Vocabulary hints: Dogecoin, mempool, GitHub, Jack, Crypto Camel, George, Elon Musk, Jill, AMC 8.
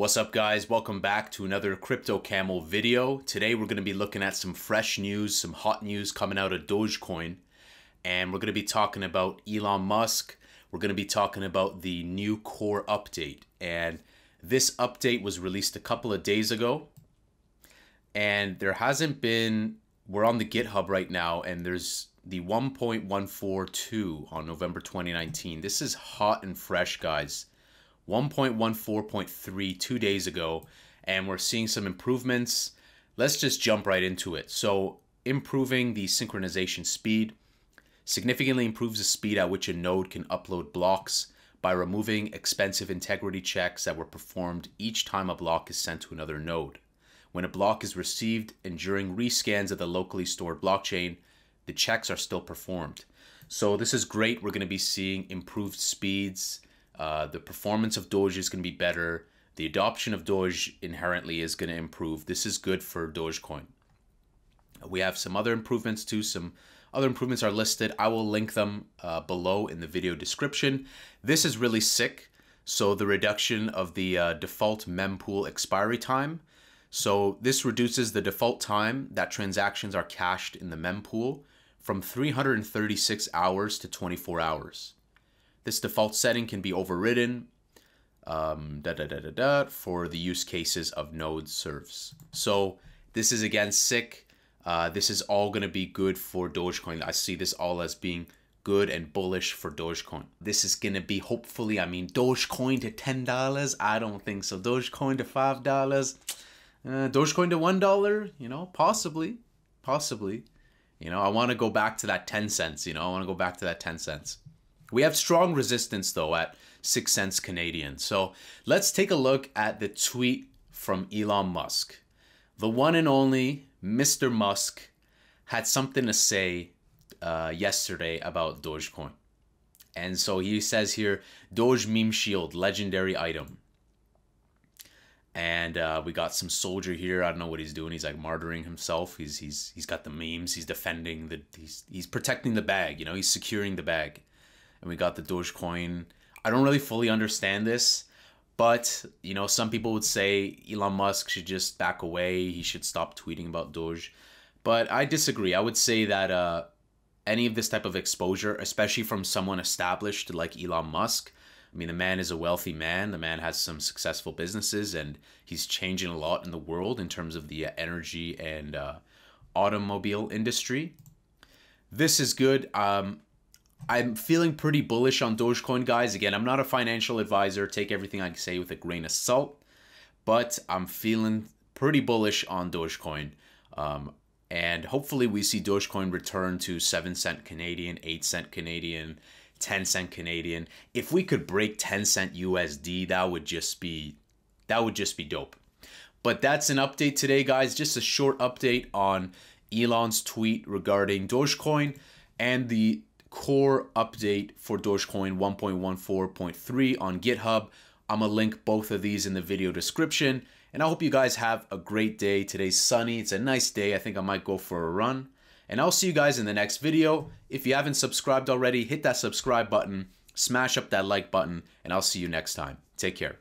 What's up, guys? Welcome back to another Crypto Camel video. Today we're going to be looking at some fresh news, some hot news coming out of Dogecoin, and we're going to be talking about Elon Musk. We're going to be talking about the new core update, and this update was released a couple of days ago, and there hasn't been, we're on the GitHub right now, and there's the 1.142 on November 2019. This is hot and fresh, guys. 1.14.3 2 days ago, and we're seeing some improvements. Let's just jump right into it. So improving the synchronization speed significantly improves the speed at which a node can upload blocks by removing expensive integrity checks that were performed each time a block is sent to another node. When a block is received and during rescans of the locally stored blockchain, the checks are still performed. So this is great. We're going to be seeing improved speeds. The performance of Doge is going to be better. The adoption of Doge inherently is going to improve. This is good for Dogecoin. We have some other improvements too. Some other improvements are listed. I will link them below in the video description. This is really sick. So the reduction of the default mempool expiry time. So this reduces the default time that transactions are cached in the mempool from 336 hours to 24 hours. This default setting can be overridden for the use cases of node serves. So this is, again, sick. This is all going to be good for Dogecoin. I see this all as being good and bullish for Dogecoin. This is going to be, hopefully, I mean, Dogecoin to $10. I don't think so. Dogecoin to $5. Dogecoin to $1, you know, possibly. You know, I want to go back to that 10 cents, you know, I want to go back to that 10 cents. We have strong resistance, though, at 6 cents Canadian. So let's take a look at the tweet from Elon Musk. The one and only Mr. Musk had something to say yesterday about Dogecoin. And so he says here, Doge meme shield, legendary item. And we got some soldier here. I don't know what he's doing. He's like martyring himself. He's got the memes. He's defending the, he's protecting the bag. You know, he's securing the bag. And we got the Dogecoin. I don't really fully understand this, but, you know, some people would say Elon Musk should just back away. He should stop tweeting about Doge. But I disagree. I would say that any of this type of exposure, especially from someone established like Elon Musk, I mean, the man is a wealthy man. The man has some successful businesses, and he's changing a lot in the world in terms of the energy and automobile industry. This is good. I'm feeling pretty bullish on Dogecoin, guys. Again, I'm not a financial advisor. Take everything I say with a grain of salt, but I'm feeling pretty bullish on Dogecoin. And hopefully we see Dogecoin return to 7 cent Canadian, 8 cent Canadian, 10 cent Canadian. If we could break 10 cent USD, that would just be dope. But that's an update today, guys. Just a short update on Elon's tweet regarding Dogecoin and the core update for Dogecoin 1.14.3 on GitHub. I'm going to link both of these in the video description. And I hope you guys have a great day. Today's sunny. It's a nice day. I think I might go for a run. And I'll see you guys in the next video. If you haven't subscribed already, hit that subscribe button. Smash up that like button. And I'll see you next time. Take care.